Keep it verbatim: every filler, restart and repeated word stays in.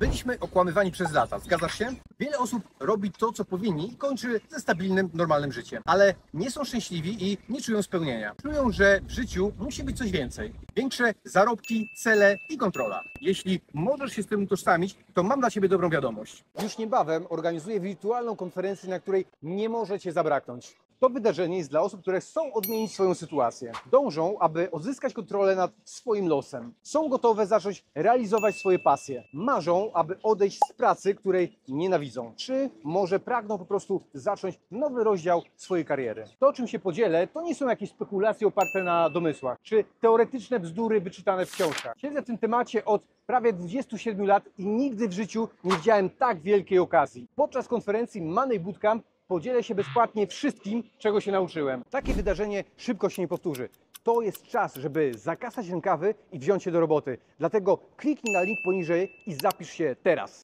Byliśmy okłamywani przez lata, zgadzasz się? Wiele osób robi to, co powinni i kończy ze stabilnym, normalnym życiem, ale nie są szczęśliwi i nie czują spełnienia. Czują, że w życiu musi być coś więcej. Większe zarobki, cele i kontrola. Jeśli możesz się z tym utożsamić, to mam dla Ciebie dobrą wiadomość. Już niebawem organizuję wirtualną konferencję, na której nie może Cię zabraknąć. To wydarzenie jest dla osób, które chcą odmienić swoją sytuację. Dążą, aby odzyskać kontrolę nad swoim losem. Są gotowe zacząć realizować swoje pasje. Marzą, aby odejść z pracy, której nienawidzą. Czy może pragną po prostu zacząć nowy rozdział swojej kariery. To, czym się podzielę, to nie są jakieś spekulacje oparte na domysłach, czy teoretyczne bzdury wyczytane w książkach. Siedzę w tym temacie od prawie dwudziestu siedmiu lat i nigdy w życiu nie widziałem tak wielkiej okazji. Podczas konferencji Money Bootcamp podzielę się bezpłatnie wszystkim, czego się nauczyłem. Takie wydarzenie szybko się nie powtórzy. To jest czas, żeby zakasać rękawy i wziąć się do roboty. Dlatego kliknij na link poniżej i zapisz się teraz.